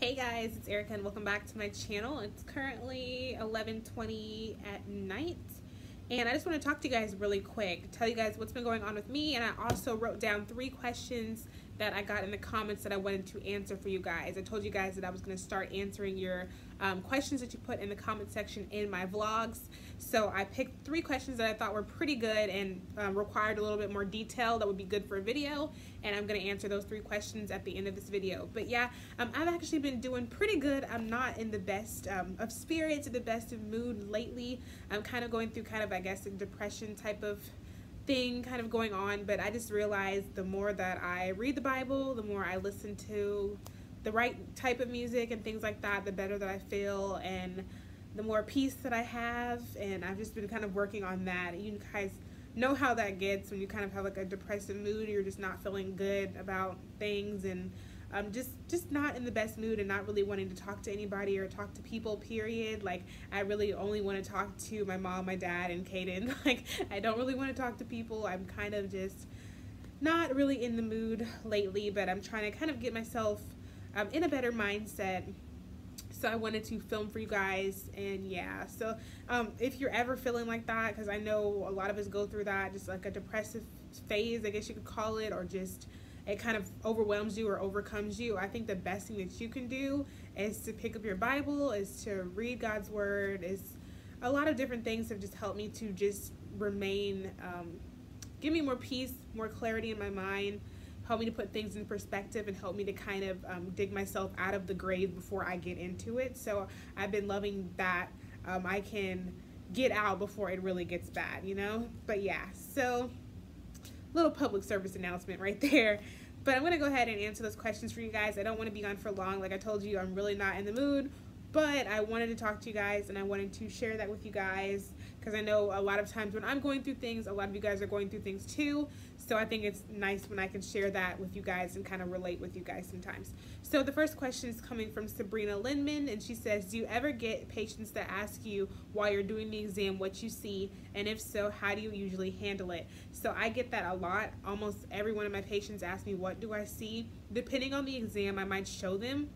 Hey guys, it's Erica and welcome back to my channel. It's currently 11:20 at night and I just want to talk to you guys really quick, tell you guys what's been going on with me, and I also wrote down 3 questions that I got in the comments that I wanted to answer for you guys. I told you guys that I was going to start answering your questions that you put in the comment section in my vlogs. So I picked 3 questions that I thought were pretty good and required a little bit more detail that would be good for a video, and I'm going to answer those 3 questions at the end of this video. But yeah, I've actually been doing pretty good. I'm not in the best of spirits or the best of mood lately. I'm kind of going through kind of, I guess, a depression type of thing kind of going on, but I just realized the more that I read the Bible, the more I listen to the right type of music and things like that, the better that I feel and the more peace that I have. And I've just been kind of working on that. You guys know how that gets when you kind of have like a depressive mood, you're just not feeling good about things, and just not in the best mood and not really wanting to talk to anybody or talk to people, period. Like, I really only want to talk to my mom, my dad, and Kaden. Like, I don't really want to talk to people. I'm kind of just not really in the mood lately, but I'm trying to kind of get myself in a better mindset. So I wanted to film for you guys, and yeah, so if you're ever feeling like that, because I know a lot of us go through that, just like a depressive phase, I guess you could call it, or just it kind of overwhelms you or overcomes you, I think the best thing that you can do is to pick up your Bible, is to read God's Word. Is a lot of different things have just helped me to just remain, give me more peace, more clarity in my mind, help me to put things in perspective, and help me to kind of dig myself out of the grave before I get into it. So I've been loving that I can get out before it really gets bad, you know? But yeah, so little public service announcement right there. But I'm gonna go ahead and answer those questions for you guys. I don't want to be on for long. Like I told you, I'm really not in the mood, but I wanted to talk to you guys and I wanted to share that with you guys, because I know a lot of times when I'm going through things, a lot of you guys are going through things too. So I think it's nice when I can share that with you guys and kind of relate with you guys sometimes. So the first question is coming from Sabrina Lindman, and she says, do you ever get patients that ask you while you're doing the exam what you see, and if so, how do you usually handle it? So I get that a lot. Almost every one of my patients ask me, what do I see? Depending on the exam, I might show them.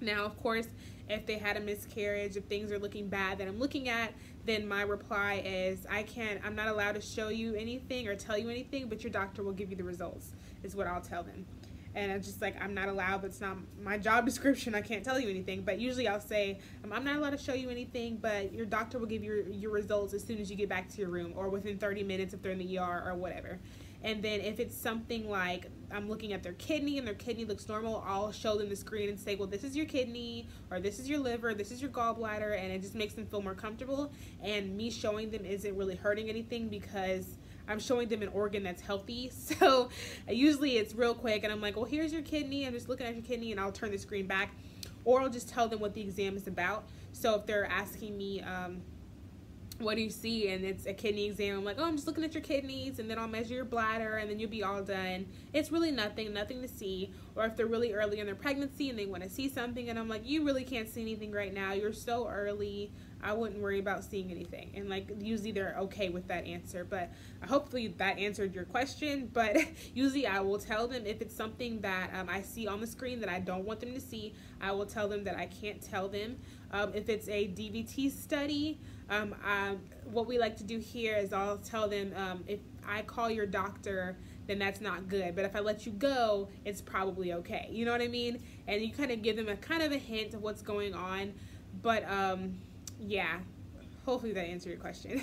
Now, of course, if they had a miscarriage, if things are looking bad that I'm looking at, then my reply is, I'm not allowed to show you anything or tell you anything, but your doctor will give you the results, is what I'll tell them. And I'm just like, I'm not allowed, but it's not my job description, I can't tell you anything. But usually I'll say, I'm not allowed to show you anything, but your doctor will give you your results as soon as you get back to your room, or within 30 minutes if they're in the ER or whatever. And then if it's something like I'm looking at their kidney and their kidney looks normal, I'll show them the screen and say, well, this is your kidney, or this is your liver, this is your gallbladder, and it just makes them feel more comfortable. And me showing them isn't really hurting anything because I'm showing them an organ that's healthy. So usually it's real quick and I'm like, well, here's your kidney, I'm just looking at your kidney, and I'll turn the screen back, or I'll just tell them what the exam is about. So if they're asking me, what do you see, and it's a kidney exam, I'm like, oh, I'm just looking at your kidneys, and then I'll measure your bladder, and then you'll be all done. It's really nothing to see. Or if they're really early in their pregnancy and they want to see something, and I'm like, you really can't see anything right now, you're so early, I wouldn't worry about seeing anything. And like, usually they're okay with that answer. But hopefully that answered your question. But usually I will tell them if it's something that I see on the screen that I don't want them to see, I will tell them that I can't tell them. If it's a DVT study, what we like to do here is I'll tell them, if I call your doctor, then that's not good, but if I let you go, it's probably okay, you know what I mean? And you kind of give them a kind of a hint of what's going on. But yeah, hopefully that answered your question.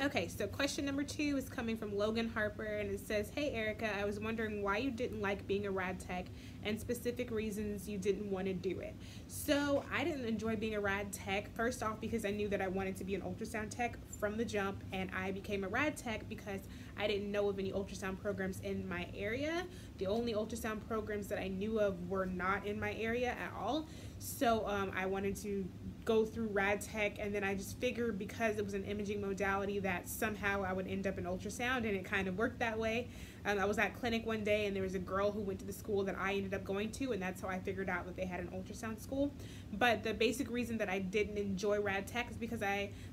Okay, so question number 2 is coming from Logan Harper, and it says, hey Erica, I was wondering why you didn't like being a rad tech and specific reasons you didn't want to do it. So I didn't enjoy being a rad tech, first off, because I knew that I wanted to be an ultrasound tech from the jump, and I became a rad tech because I didn't know of any ultrasound programs in my area. The only ultrasound programs that I knew of were not in my area at all. So I wanted to go through rad tech, and then I just figured because it was an imaging modality that somehow I would end up in ultrasound, and it kind of worked that way. I was at clinic one day and there was a girl who went to the school that I ended up going to, and that's how I figured out that they had an ultrasound school. But the basic reason that I didn't enjoy rad tech is because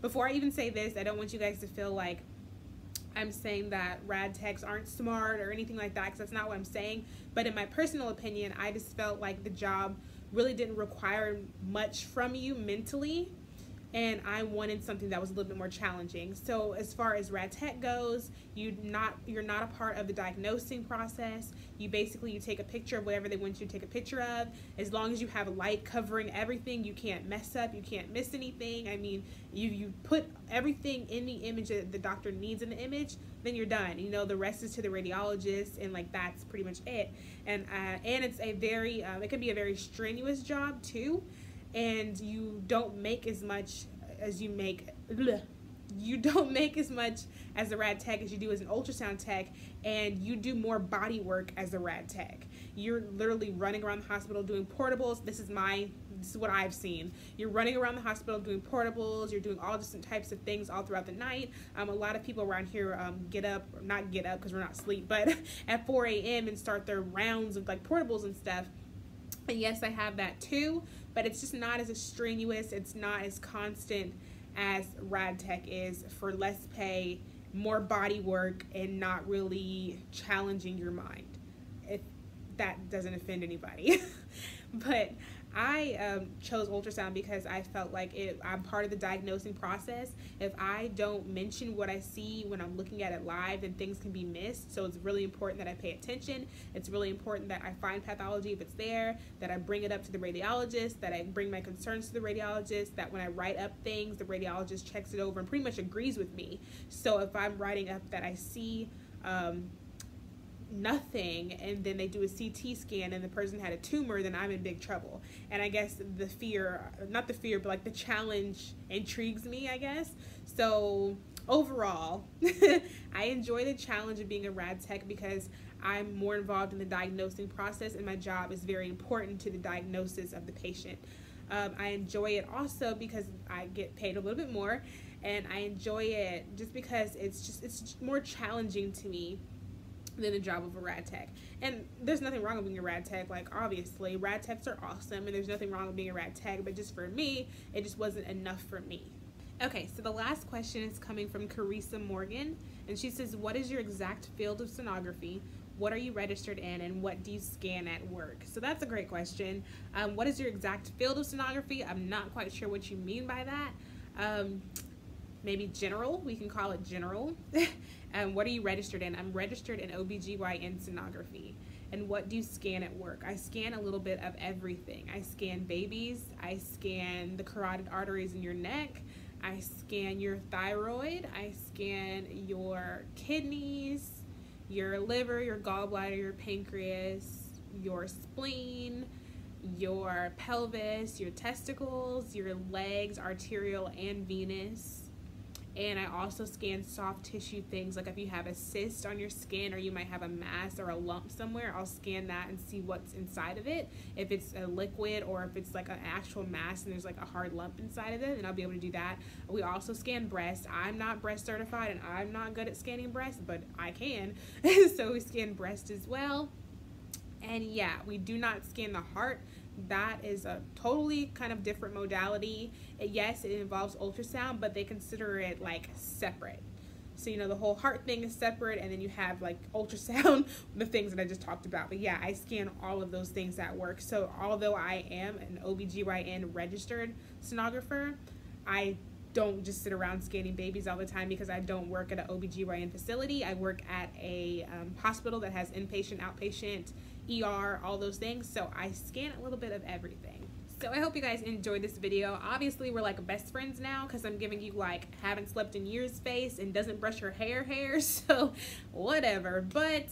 before I even say this, I don't want you guys to feel like I'm saying that rad techs aren't smart or anything like that, because that's not what I'm saying. But in my personal opinion, I just felt like the job really didn't require much from you mentally, and I wanted something that was a little bit more challenging. So as far as Rad Tech goes, you're not a part of the diagnosing process. You basically, you take a picture of whatever they want you to take a picture of. As long as you have light covering everything, you can't mess up, you can't miss anything. I mean, you put everything in the image that the doctor needs in the image, then you're done. You know, the rest is to the radiologist, and like that's pretty much it. And it's a very, it can be a very strenuous job too. And you don't make as much as a Rad Tech as you do as an ultrasound tech, and you do more body work as a Rad Tech. You're literally running around the hospital doing portables. This is what I've seen. You're running around the hospital doing portables. You're doing all different types of things all throughout the night. A lot of people around here not get up because we're not asleep, but at 4 a.m. and start their rounds of like portables and stuff. And yes, I have that too, but it's just not as strenuous. It's not as constant as Rad Tech is, for less pay, more body work, and not really challenging your mind, if that doesn't offend anybody. But I chose ultrasound because I felt like I'm part of the diagnosing process. If I don't mention what I see when I'm looking at it live, then things can be missed. So it's really important that I pay attention. It's really important that I find pathology if it's there, that I bring it up to the radiologist, that I bring my concerns to the radiologist, that when I write up things, the radiologist checks it over and pretty much agrees with me. So if I'm writing up that I see nothing, and then they do a CT scan and the person had a tumor, then I'm in big trouble. And I guess the fear, not the fear, but like the challenge intrigues me, I guess. So overall, I enjoy the challenge of being a Rad Tech because I'm more involved in the diagnosing process, and my job is very important to the diagnosis of the patient. I enjoy it also because I get paid a little bit more, and I enjoy it just because it's more challenging to me than the job of a Rad Tech. And there's nothing wrong with being a Rad Tech. Like, obviously Rad Techs are awesome, and there's nothing wrong with being a Rad Tech, but just for me, it just wasn't enough for me. Okay, so the last question is coming from Carissa Morgan, and she says, what is your exact field of sonography? What are you registered in, and what do you scan at work? So that's a great question. What is your exact field of sonography? I'm not quite sure what you mean by that. Maybe general, we can call it general. What are you registered in? I'm registered in OBGYN sonography. And what do you scan at work? I scan a little bit of everything. I scan babies, I scan the carotid arteries in your neck, I scan your thyroid, I scan your kidneys, your liver, your gallbladder, your pancreas, your spleen, your pelvis, your testicles, your legs, arterial and venous. And I also scan soft tissue things, like if you have a cyst on your skin or you might have a mass or a lump somewhere, I'll scan that and see what's inside of it. If it's a liquid or if it's like an actual mass and there's like a hard lump inside of it, then I'll be able to do that. We also scan breasts. I'm not breast certified and I'm not good at scanning breasts, but I can. So we scan breasts as well. And yeah, we do not scan the heart. That is a totally kind of different modality. Yes, it involves ultrasound, but they consider it like separate. So, you know, the whole heart thing is separate, and then you have like ultrasound, the things that I just talked about. But yeah, I scan all of those things at work. So although I am an OBGYN registered sonographer, I don't just sit around scanning babies all the time because I don't work at an OBGYN facility. I work at a hospital that has inpatient, outpatient, ER, all those things. So I scan a little bit of everything. So I hope you guys enjoyed this video. Obviously we're like best friends now because I'm giving you like haven't slept in years face and doesn't brush her hair, so whatever. But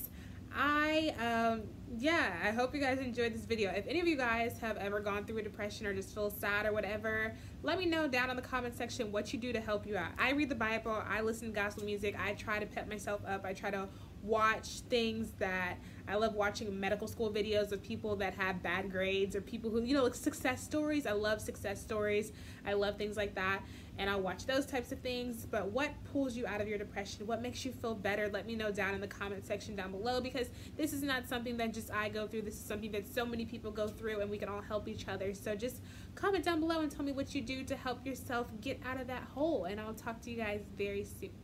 yeah, I hope you guys enjoyed this video. If any of you guys have ever gone through a depression or just feel sad or whatever, let me know down in the comment section what you do to help you out. I read the Bible, I listen to gospel music, I try to pep myself up, I try to watch things that I love watching, medical school videos of people that have bad grades or people who, you know, like success stories. I love success stories. I love things like that, and I'll watch those types of things. But what pulls you out of your depression? What makes you feel better? Let me know down in the comment section down below, because this is not something that just I go through. This is something that so many people go through, and we can all help each other. So just comment down below and tell me what you do to help yourself get out of that hole, and I'll talk to you guys very soon.